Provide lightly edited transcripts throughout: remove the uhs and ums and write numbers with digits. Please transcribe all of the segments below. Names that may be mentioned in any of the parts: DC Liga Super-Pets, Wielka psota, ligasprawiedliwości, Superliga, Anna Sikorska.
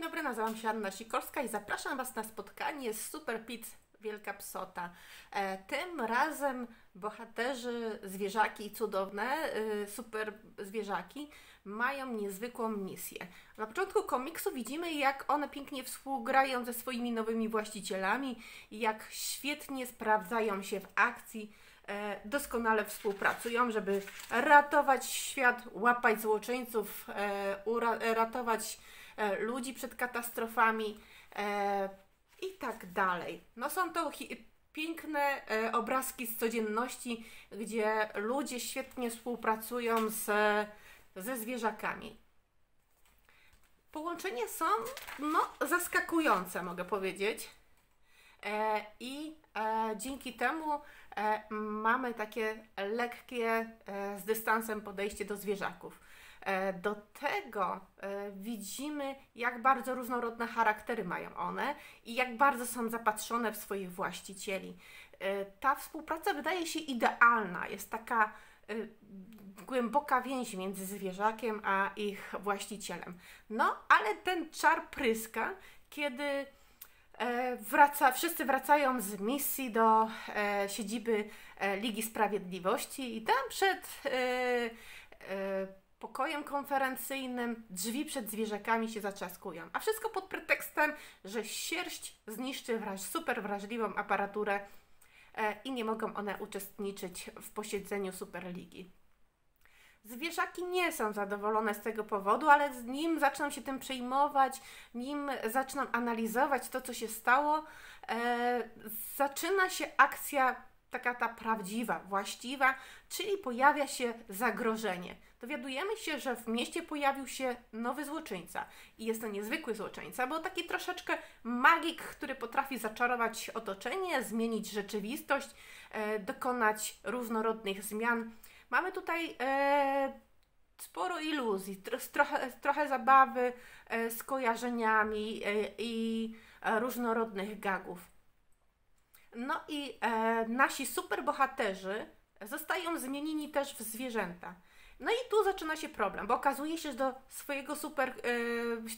Dzień dobry, nazywam się Anna Sikorska i zapraszam Was na spotkanie z Super Pits Wielka Psota. Tym razem bohaterzy zwierzaki i cudowne super zwierzaki mają niezwykłą misję. Na początku komiksu widzimy, jak one pięknie współgrają ze swoimi nowymi właścicielami, jak świetnie sprawdzają się w akcji, doskonale współpracują, żeby ratować świat, łapać złoczyńców, ratować ludzi przed katastrofami i tak dalej. No są to piękne obrazki z codzienności, gdzie ludzie świetnie współpracują ze zwierzakami. Połączenia są zaskakujące, mogę powiedzieć. Dzięki temu mamy takie lekkie, z dystansem podejście do zwierzaków. Do tego widzimy, jak bardzo różnorodne charaktery mają one i jak bardzo są zapatrzone w swoich właścicieli. Ta współpraca wydaje się idealna, jest taka głęboka więź między zwierzakiem a ich właścicielem. No, ale ten czar pryska, kiedy wszyscy wracają z misji do siedziby Ligi Sprawiedliwości i tam przed pokojem konferencyjnym drzwi przed zwierzakami się zatrzaskują. A wszystko pod pretekstem, że sierść zniszczy super wrażliwą aparaturę i nie mogą one uczestniczyć w posiedzeniu Superligi. Zwierzaki nie są zadowolone z tego powodu, ale nim zaczną się tym przejmować, nim zaczną analizować to, co się stało, zaczyna się akcja taka ta prawdziwa, właściwa, czyli pojawia się zagrożenie. Dowiadujemy się, że w mieście pojawił się nowy złoczyńca i jest to niezwykły złoczyńca, bo taki troszeczkę magik, który potrafi zaczarować otoczenie, zmienić rzeczywistość, dokonać różnorodnych zmian. Mamy tutaj sporo iluzji, trochę zabawy skojarzeniami i różnorodnych gagów. No i nasi superbohaterzy zostają zmienieni też w zwierzęta. No i tu zaczyna się problem, bo okazuje się, że do swojego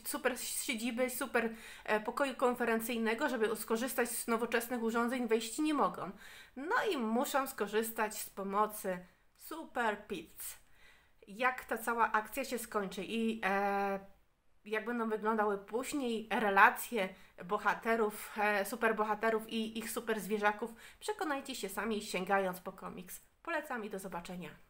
super siedziby, super pokoju konferencyjnego, żeby skorzystać z nowoczesnych urządzeń, wejść nie mogą. No i muszą skorzystać z pomocy Super Pits. Jak ta cała akcja się skończy i jak będą wyglądały później relacje bohaterów, superbohaterów i ich super zwierzaków, przekonajcie się sami, sięgając po komiks. Polecam i do zobaczenia.